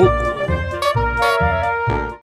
Oh.